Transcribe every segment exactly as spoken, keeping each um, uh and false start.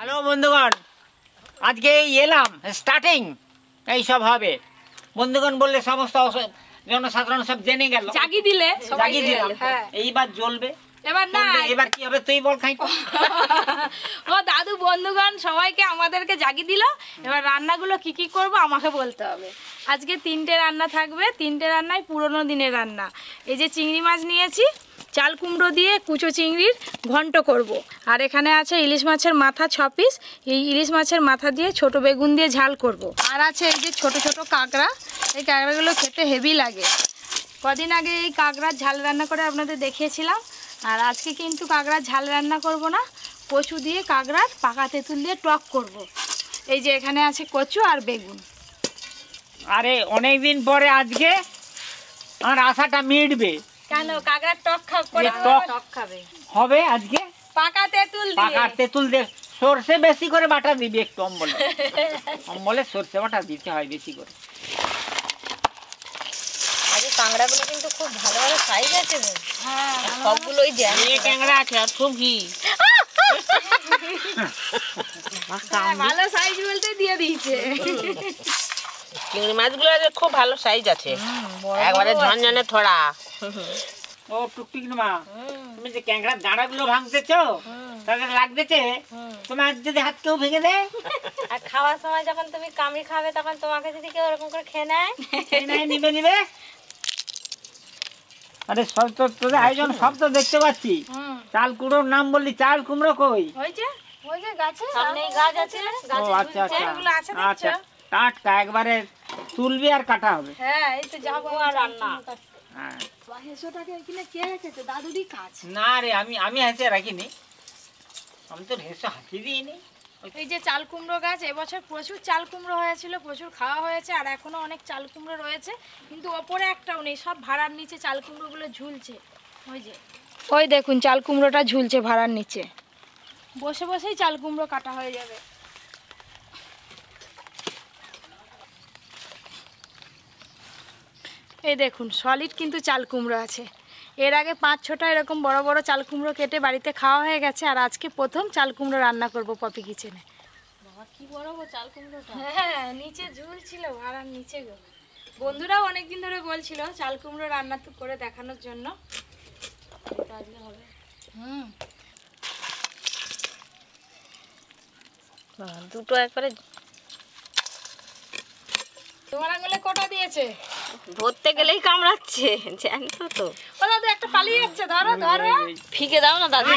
Hello বন্ধুগণ, আজকে এলাম স্টার্টিং এই সব হবে। বন্ধুগণ বললে সমস্ত জনসাধারণ সব জেনে গেল, জাগিয়ে দিলে জাগিয়ে দিলাম। এইবার জ্বলবে, এবার না, এবার কি হবে তুই বল খাই। ও দাদু, বন্ধুগণ সবাইকে আমাদেরকে জাগিয়ে দিল। এবার রান্নাগুলো কি কি করব আমাকে বলতে হবে। আজকে তিনটে রান্না থাকবে, তিনটে রান্নাই পুরনো দিনের রান্না। এই যে চিংড়ি মাছ নিয়েছি, চাল কুমড়ো দিয়ে কুচো চিংড়ির ঘন্ট করব। আর এখানে আছে ইলিশ মাছের মাথা ছ পিস, এই ইলিশ মাছের মাথা দিয়ে ছোট বেগুন দিয়ে ঝাল করব। আর আছে এই যে ছোট ছোট কাঁকড়া, এই কাঁকড়াগুলো খেতে হেভি লাগে। কদিন আগে এই কাঁকড়ার ঝাল রান্না করে আপনাদের দেখিয়েছিলাম। আর আজকে কিন্তু কাঁকড়ার ঝাল রান্না করব না, কচু দিয়ে কাঁকড়ার পাকা তেঁতুল দিয়ে টক করব। এই যে এখানে আছে কচু আর বেগুন। আরে অনেক দিন পরে আজকে আমার আশাটা মিটবে, কেন কাঁকড়ার টক করে টক খাবে হবে আজকে। পাকা তেঁতুল দিয়ে, পাকা তেঁতুল দিয়ে সরষে বেশি করে বাটা দিবি, একটু অম্বলে অম্বলে সরষে বাটা দিতে হয় বেশি করে। কাঁকড়াগুলো কিন্তু খুব ভালো ভালো সাইজ আছে, সবগুলোই জ্যামিয়ে কাঁকড়া আছে। আর সবজি ভালো সাইজ বলতে দিয়ে দিয়েছে। চিংড়ি মাছগুলো খুব ভালো সাইজ আছে, একবারে ঝনঝনে থোড়া। ও টুকটুক মা, তুমি যে কাঁকড়ার দাঁড়াগুলো ভাঙতেছ তাহলে লাগতেছে তোমার, যদি হাত কেউ ভেঙে দেয়। আর খাওয়ার সময় যখন তুমি কামড়ি খাবে তখন তোমাকে যদি কেউ ওরকম করে খেয়ে নেয়, খেয়ে নেয় নিবে নিবে। আরে সব তো তোদের আয়োজন সব তো দেখতে পাচ্ছি। চাল কুমড়োর নাম বললি, চাল কুমড়ো কই? আচ্ছা টাটকা একবারে তুলবি আর কাটা হবে। না রে আমি আমি হেসে রাখিনি, আমি তো হেসে হাঁকি দিইনি। এই যে চাল কুমড়ো গাছ, এবছর প্রচুর চাল কুমড়ো হয়েছিল, প্রচুর খাওয়া হয়েছে। আর এখনো অনেক চাল কুমড়ো রয়েছে, কিন্তু ওপরে একটাও নেই, সব ভাড়ার নিচে চাল কুমড়োগুলো ঝুলছে। ওই যে ওই দেখুন চাল কুমড়োটা ঝুলছে ভাড়ার নিচে, বসে বসেই চাল কুমড়ো কাটা হয়ে যাবে। এই দেখুন সলিড কিন্তু চাল কুমড়ো আছে। এর আগে পাঁচ ছটা এরকম বড় বড় চাল কুমড়ো কেটে বাড়িতে খাওয়া হয়ে গেছে। আর আজকে প্রথম চাল কুমড়ো রান্না করব পপি কিচেনে। বাবা কি বড় গো চাল কুমড়োটা! হ্যাঁ নিচে ঝুলছিল ভাড়ার নিচে গো। বন্ধুরাও অনেকদিন ধরে বলছিল চাল কুমড়ো রান্না তো করে দেখানোর জন্য। হুম দুটো একবারে তোমার আঙুলে কটা দিয়েছে, ধরতে গেলেই কামড়াচ্ছে। জানো তো ও দাদু একটা পালিয়ে যাচ্ছে, ধরো ধরো। ফিকে দাও না দাদু,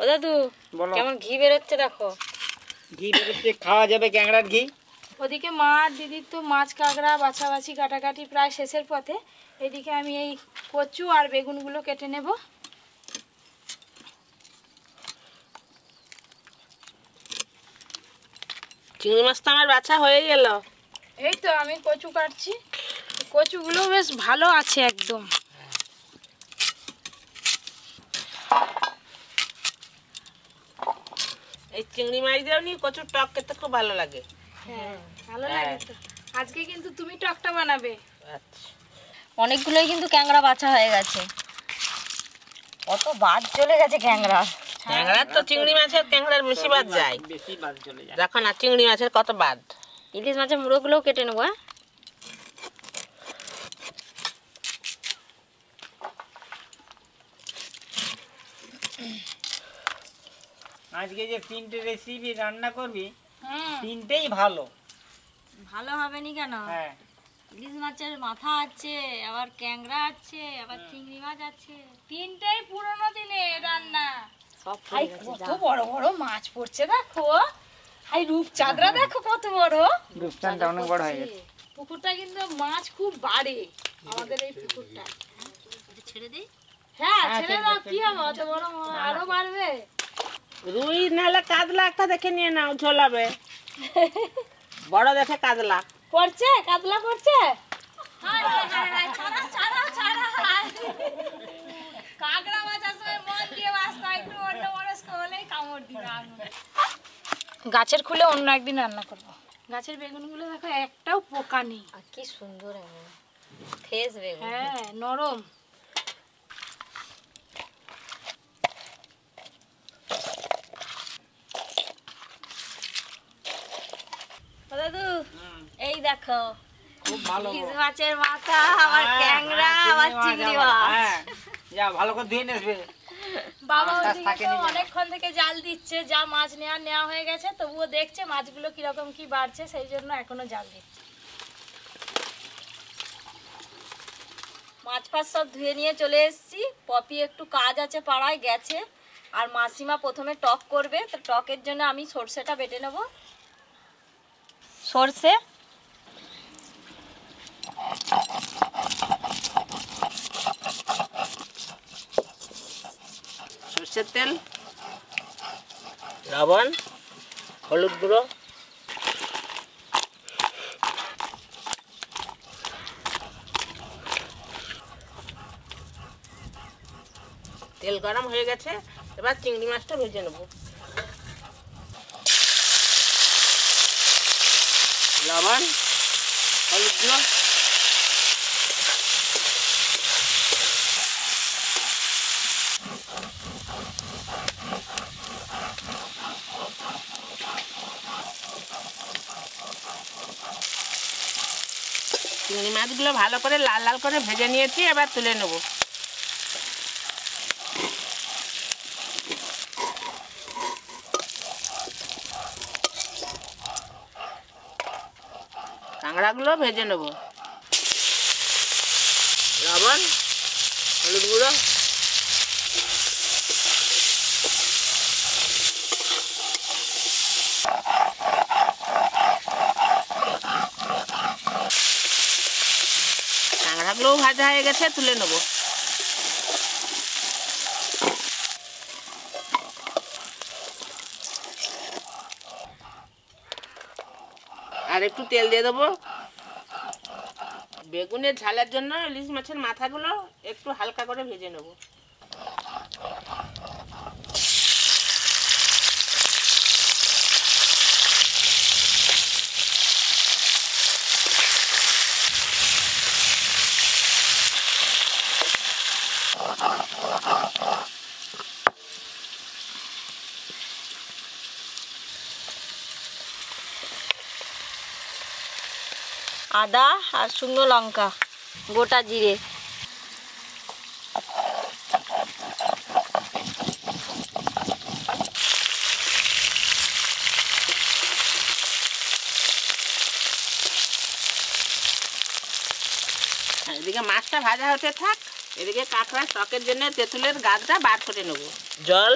ও দাদু কেমন ঘি বেরোচ্ছে দেখো। ঘি বেরোচ্ছে, খাওয়া যাবে ক্যাংড়ার ঘি। ওদিকে মা আর দিদির তো মাছ কাঁকড়া বাছাবাছি কাটাকাটি প্রায় শেষের পথে। এদিকে আমি এই কচু আর বেগুনগুলো কেটে নেব। চিংড়ি মাছ তো আমার বাছা হয়ে গেল। এই তো আমি কচু কাটছি, কচুগুলো বেশ ভালো আছে একদম। এই চিংড়ি মাছ দিয়ে কচুর টক খেতে খুব ভালো লাগে। হ্যাঁ ভালো লাগে তো। আজকে কিন্তু তুমি টকটা বানাবে। আচ্ছা অনেকগুলোই কিন্তু ক্যাংড়া বাছা হয়ে গেছে, কত বাদ চলে গেছে ক্যাংড়া। ক্যাংড়া তো চিংড়ি মাছের ক্যাংড়ার বেশি বাদ যায়, বেশি বাদ চলে যায়। দেখো না চিংড়ি মাছের কত বাদ। ইলিশ মাছের মুড়োগুলোও কেটে নেব। আজকে যে তিনটে রেসিপি রান্না করবি তিনটেই ভালো ভালো হবে নি কেন? হ্যাঁ ইলিশ মাছের মাথা আছে, আবার ক্যাংড়া আছে, আবার চিংড়ি মাছ আছে। তিনটেই পুরনো দিনের রান্না। কত বড় বড় মাছ পড়ছে দেখো, হাই রূপচাঁদরা দেখো কত বড়। রূপচাঁদটা অনেক বড় হয়ে গেছে। পুকুরটা কিন্তু মাছ খুব বাড়ে আমাদের এই পুকুরটা। ছেড়ে দিই। হ্যাঁ ছেড়ে দাও, কি হবে অত বড় মাছ, আরো বাড়বে। রুই নালে কাতলা একটা দেখে নিয়ে নাও, ঝোলাবে বড় দেখে। কাতলা করছে, কাতলা করছে। হাই হাই হাই ছাড়া ছাড়া ছাড়া হাই। কাঁকড়া বাজার সময় মন দিয়ে বাজতে একটু অন্য মানুষ হলেই কামড় দিবে। গাছের খুলে অন্য একদিন রান্না করব। গাছের বেগুনগুলো দেখো একটাও পোকা নেই, আর কি সুন্দর ফ্রেশ বেগুন। হ্যাঁ নরম। দেখো খুব ভালো ইলিশ মাছের মাথা আমার ক্যাংরা আমার চিংড়ি মাছ। যা ভালো করে ধুয়ে নেবে বাবা, অনেকক্ষণ থেকে জাল দিচ্ছে, যা মাছ নেওয়া নেওয়া হয়ে গেছে, তবুও দেখছে মাছগুলো কিরকম কি বাড়ছে, সেই জন্য এখনো জাল দিচ্ছে। মাছ ফাছ সব ধুয়ে নিয়ে চলে এসেছি, পপি একটু কাজ আছে পাড়ায় গেছে, আর মাসিমা প্রথমে টক করবে, তো টকের জন্য আমি সরষেটা বেটে নেব। সরষে সরষের তেল, লবণ, হলুদ গুঁড়ো, তেল গরম হয়ে গেছে, এবার চিংড়ি মাছটা ভেজে নেব। লবণ, হলুদ গুঁড়ো, চিংড়ি মাছগুলো ভালো করে লাল লাল করে ভেজে নিয়েছি, এবার তুলে নেব। কাঁকড়াগুলো ভেজে নেব, লবণ, হলুদ গুঁড়ো, কাঁকড়াগুলো ভাজা হয়ে গেছে, তুলে নেব। আর একটু তেল দিয়ে দেবো। বেগুনের ঝালের জন্য ইলিশ মাছের মাথাগুলো একটু হালকা করে ভেজে নেব। আদা আর শুকনো লঙ্কা, গোটা জিরে, এদিকে মাছটা ভাজা হতে থাক, এদিকে কাঁকড়া টকের জন্য তেঁতুলের গাছটা বার করে নেব। জল,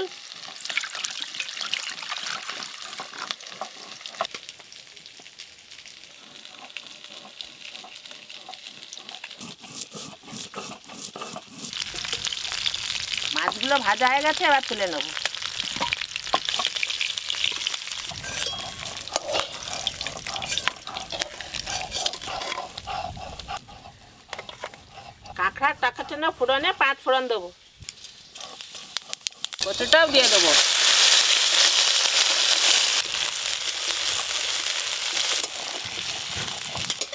মাছগুলো ভাজা হয়ে গেছে, এবার তুলে নেব। কাঁকড়া টাকার জন্য ফোড়নে পাঁচ ফোড়ন দেবো, কচুটাও দিয়ে দেবো,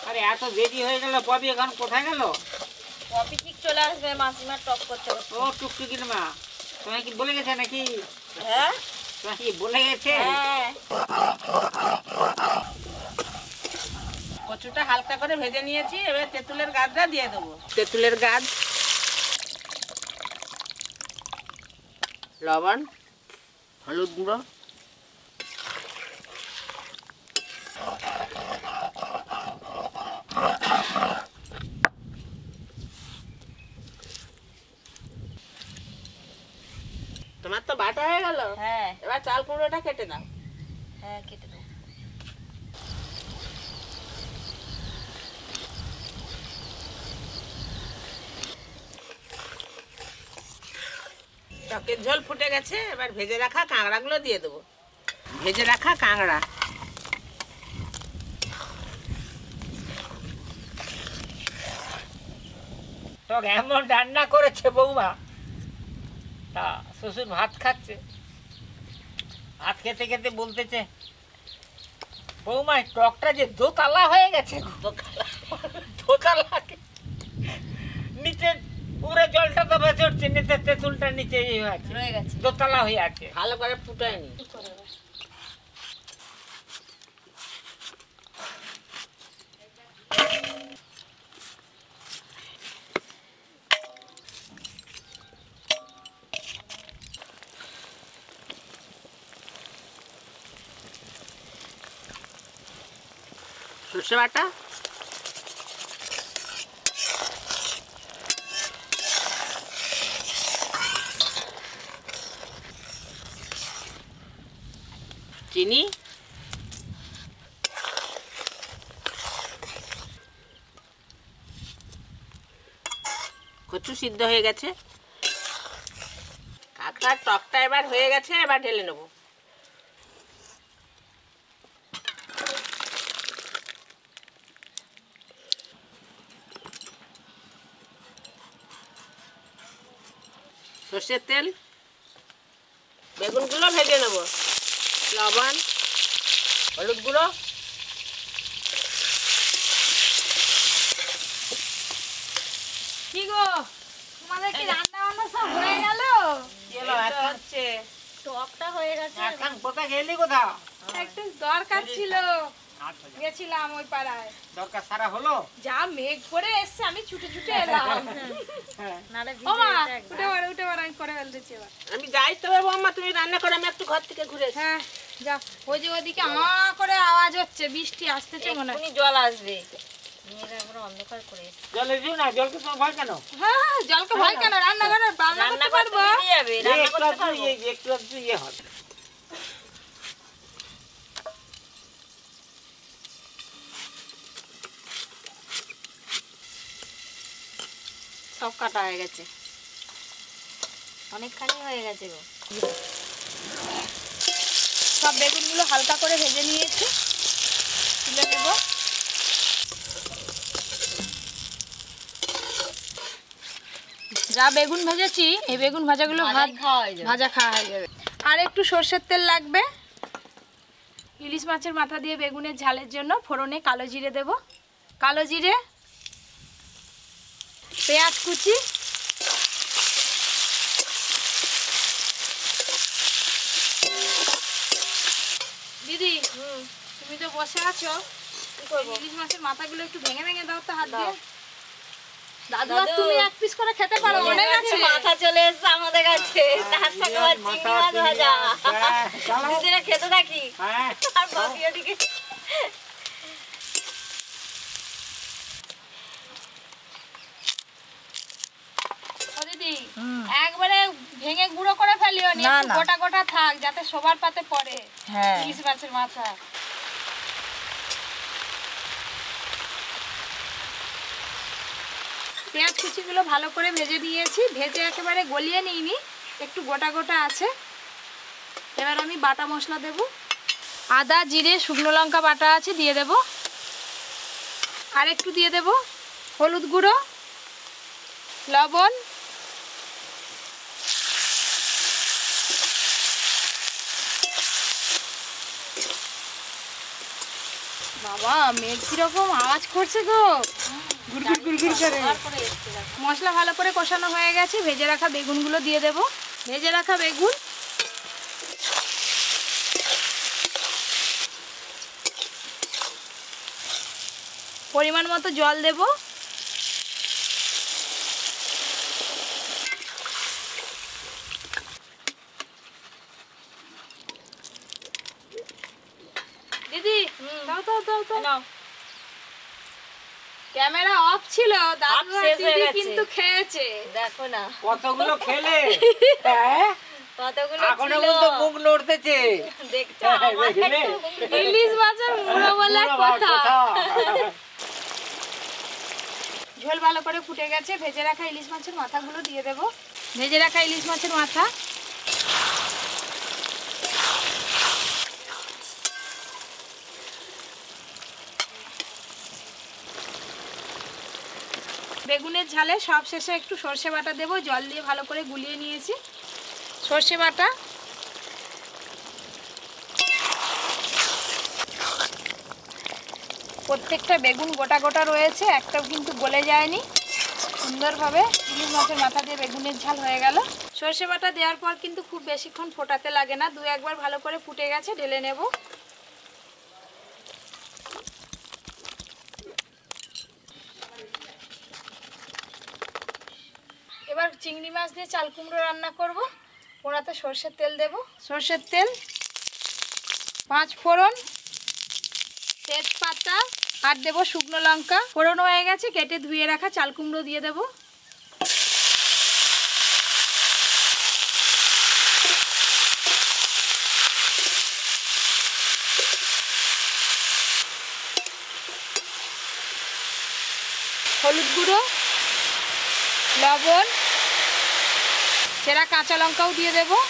আরে এত দেরি হয়ে গেল ববি এখন কোথায় গেল? কপি ঠিক চলে আসবে, মাসিমা টক করতে হবে। ও টুকটুকির মা, তোমায় কি বলে গেছে নাকি? হ্যাঁ, তোমায় কি বলে গেছে? হ্যাঁ। কচুটা হালকা করে ভেজে নিয়েছি, এবার তেঁতুলের গাছটা দিয়ে দেবো। তেঁতুলের গাছ, লবণ, হলুদ গুঁড়ো, চাল কুমড়োটা কেটে দাও। হ্যাঁ, কেটে দাও। টকের ঝোল ফুটে গেছে, এবার ভেজে রাখা কাঁকড়াগুলো দিয়ে দেবো। ভেজে রাখা কাঁকড়া, টক এমন রান্না করেছে বৌমা, তা শ্বশুর ভাত খাচ্ছে, ভাত খেতে খেতে বলতেছে, বৌমা টকটা যে দোতলা হয়ে গেছে, দোতলা নিচে পুরো জলটা তো বেঁচে উঠছে, নিচে তেঁতুলটা নিচে দোতলা হয়ে আছে, ভালো করে ফুটায়নি। সরষে বাটা, চিনি, কচু সিদ্ধ হয়ে গেছে, কাঁকড়ার টকটা এবার হয়ে গেছে, এবার ঢেলে নেব। সরষের তেল, বেগুনগুলো ভেজে নেব, লবণ, হলুদ গুঁড়ো, যা মেঘ করে এসছে আমি ছুটে ছুটে এলাম। আমি যাই তবে বৌমা, তুমি রান্না করো, আমি একটু ঘর থেকে ঘুরে। হ্যাঁ যা, ওই যে ওদিকে আমার করে আওয়াজ হচ্ছে, বৃষ্টি আসতে চাই মনে হয়, জল আসবে। অন্ধকার করে জলের জন্য জলকে তোমার ভয় কেন? হ্যাঁ জলকে ভয় কেন? রান্না করে রান্না করবো, একটু একটু ইয়ে হবে। সব কাটা হয়ে গেছে, অনেকখানি হয়ে গেছে গো। সব বেগুনগুলো হালকা করে ভেজে নিয়েছি, তুলে নেব। যা বেগুন ভেজেছি এই বেগুন ভাজাগুলো ভাত ভাজা খাওয়া হয়ে যাবে। আর একটু সরষের তেল লাগবে। ইলিশ মাছের মাথা দিয়ে বেগুনের ঝালের জন্য ফোড়নে কালো জিরে দেব, কালো জিরে, পেঁয়াজ কুচি, দিদি তুমি তো বসে আছো, ইলিশ মাছের মাথাগুলো একটু ভেঙে ভেঙে দাও তো হাত দিয়ে। দাদু তুমি এক পিস করে খেতে পারো, অনেক আছে, মাথা চলে এসেছে আমাদের কাছে। তার সাথে আবার চিংড়ি মাছ ভাজা, দিদিরা খেতে থাকি আর বাকি ওদিকে। দিদি একবারে ভেঙে গুঁড়ো করে ফেলিও নি, গোটা গোটা থাক যাতে সবার পাতে পড়ে। হ্যাঁ ইলিশ মাছের মাথা পেঁয়াজ কুচিগুলো ভালো করে ভেজে দিয়েছি, ভেজে একেবারে গলিয়ে নিইনি, একটু গোটা গোটা আছে। এবার আমি বাটা মশলা দেব, আদা জিরে শুকনো লঙ্কা বাটা আছে দিয়ে দেব, আর একটু দিয়ে দেব হলুদ গুঁড়ো, লবণ, বাবা মেঘ কিরকম আওয়াজ করছে গো, গুড়গুড় গুড়গুড় করে। মশলা ভালো করে কষানো হয়ে গেছে, ভেজে রাখা বেগুনগুলো দিয়ে দেব, ভেজে রাখা বেগুন, পরিমাণ মতো জল দেব, ক্যামেরা অফ ছিল দাদু দিদি কিন্তু খেয়েছে, দেখো না কতগুলো খেলে, কতগুলো এখনো তো মুখ নড়তেছে, দেখছো ইলিশ মাছের মুড়ো বলে কথা। ঝোল ভালো করে ফুটে গেছে, ভেজে রাখা ইলিশ মাছের মাথাগুলো দিয়ে দেব, ভেজে রাখা ইলিশ মাছের মাথা, বেগুনের ঝালে সব শেষে একটু সরষে বাটা দেবো, জল দিয়ে ভালো করে গুলিয়ে নিয়েছি, সরষে বাটা, প্রত্যেকটা বেগুন গোটা গোটা রয়েছে, একটাও কিন্তু গলে যায়নি, সুন্দরভাবে ইলিশ মাছের মাথা দিয়ে বেগুনের ঝাল হয়ে গেল। সরষে বাটা দেওয়ার পর কিন্তু খুব বেশিক্ষণ ফোটাতে লাগে না, দু একবার ভালো করে ফুটে গেছে, ঢেলে নেব। চিংড়ি মাছ দিয়ে চাল কুমড়ো রান্না করব। ওড়াতে সরষের তেল দেব, সরষের তেল, পাঁচ ফোড়ন, তেজপাতা, আর দেব শুকনো লঙ্কা। ফোড়ন হয়ে গেছে, কেটে ধুয়ে রাখা চাল কুমড়ো দিয়ে দেব। হলুদ গুঁড়ো, লবণ, সেরা কাঁচা লঙ্কাও দিয়ে দেব। অন্যান্য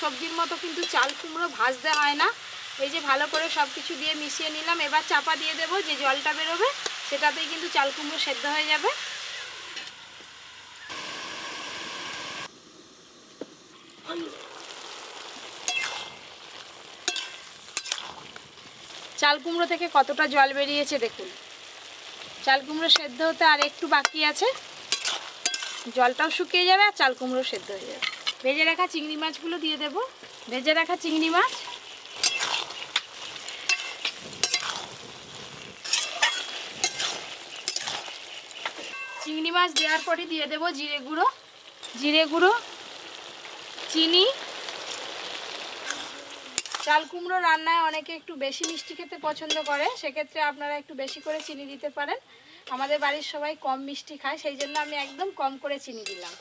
সবজির মতো কিন্তু চাল কুমড়ো ভাজতে হয় না। এই যে ভালো করে সব কিছু দিয়ে মিশিয়ে নিলাম। এবার চাপা দিয়ে দেব, যে জলটা বেরোবে সেটাতেই কিন্তু চাল কুমড়ো সেদ্ধ হয়ে যাবে। চাল কুমড়ো থেকে কতটা জল বেরিয়েছে দেখুন। চাল কুমড়ো সেদ্ধ হতে আর একটু বাকি আছে, জলটাও শুকিয়ে যাবে আর চাল কুমড়ো সেদ্ধ হয়ে যাবে। ভেজে রাখা চিংড়ি মাছগুলো দিয়ে দেব। ভেজে রাখা চিংড়ি মাছ, চিংড়ি মাছ দেওয়ার পরে দিয়ে দেব জিরে গুঁড়ো, জিরে গুঁড়ো, চিনি। চাল কুমড়ো রান্নায় অনেকে একটু বেশি মিষ্টি খেতে পছন্দ করে, সেক্ষেত্রে আপনারা একটু বেশি করে চিনি দিতে পারেন। আমাদের বাড়ির সবাই কম মিষ্টি খায়, সেই জন্য আমি একদম কম করে চিনি দিলাম।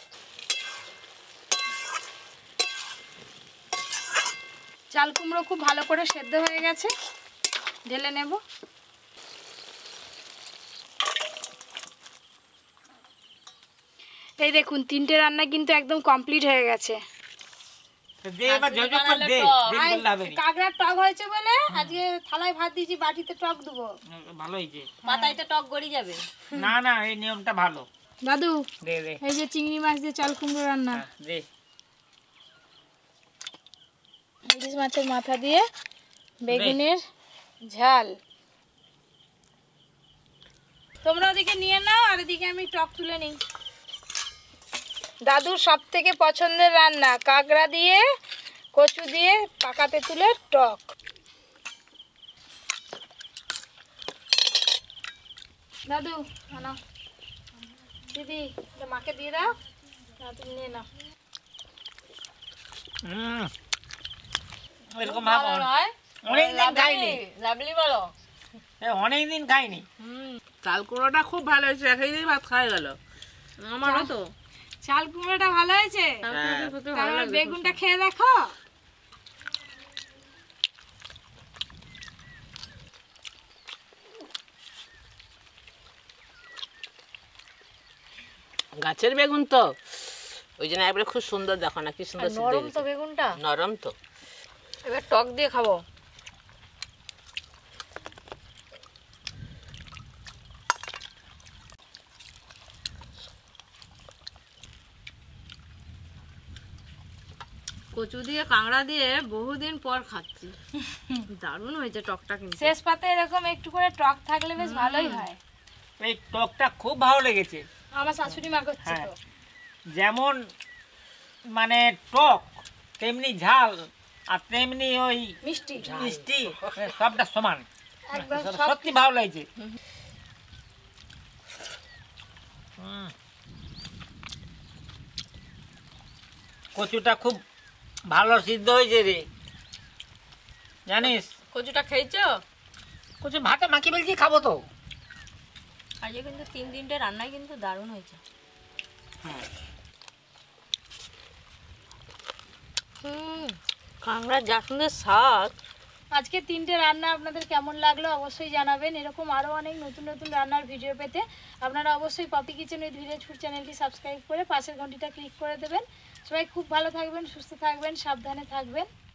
চাল কুমড়ো খুব ভালো করে সেদ্ধ হয়ে গেছে, ঢেলে নেব। এই দেখুন, তিনটে রান্না কিন্তু একদম কমপ্লিট হয়ে গেছে। কাঁকড়ার টক হয়েছে বলে আজকে থালায় ভাত দিয়েছি, বাটিতে টক দেবো। ভালো হয়েছে, পাতায় তো টক গড়ি যাবে না। না, এই নিয়মটা ভালো দাদু। এই যে চিংড়ি মাছ দিয়ে চাল কুমড়ো রান্না, ইলিশ মাছের মাথা দিয়ে বেগুনের ঝাল। তোমরা ওদিকে নিয়ে নাও, আর এদিকে আমি টক তুলে নিই। দাদুর সব থেকে পছন্দের রান্না কাঁকড়া দিয়ে কচু দিয়ে পাকা তেঁতুলের টক। দাদু নাও, দিদি মাকে দিয়ে দাও, তুমি নিয়ে নাও। অনেকদিন খাইনি। চাল কুমড়োটা খুব ভালো হয়েছে, একই দিন ভাত খাওয়া গেল। আমারও তো চাল কুমড়োটা ভালো হয়েছে। বেগুনটা খেয়ে দেখো। গাছের বেগুন তো, ওই জন্য একবারে খুব সুন্দর। দেখো না কি সুন্দর, নরম তো বেগুনটা, নরম তো। এবার টক দিয়ে খাবো। কচু দিয়ে কাঁকড়া দিয়ে বহুদিন পর খাচ্ছি, দারুণ হয়েছে টকটা। কিন্তু শেষ পাতে এরকম একটু করে টক থাকলে বেশ ভালোই হয়। এই টকটা খুব ভালো লেগেছে আমার শাশুড়ি মা করছে। যেমন মানে টক তেমনি ঝাল, আর তেমনি ওই মিষ্টি মিষ্টি সবটা সমান, সত্যি ভালো লাগছে। কচুটা খুব ভালো সিদ্ধ হয়েছে রে, জানিস। কচুটা খেয়েছ? কচু ভাতে মাখি বলছি, খাবো তো আজকে। কিন্তু তিন দিনটা রান্নায় কিন্তু দারুণ হয়েছে। হ্যাঁ, হুম, কাঁকড়া যা সুন্দর স্বাদ। আজকে তিনটে রান্না আপনাদের কেমন লাগলো অবশ্যই জানাবেন। এরকম আরও অনেক নতুন নতুন রান্নার ভিডিও পেতে আপনারা অবশ্যই poppy kitchen with village food চ্যানেলটি সাবস্ক্রাইব করে পাশের ঘন্টিটা ক্লিক করে দেবেন। সবাই খুব ভালো থাকবেন, সুস্থ থাকবেন, সাবধানে থাকবেন।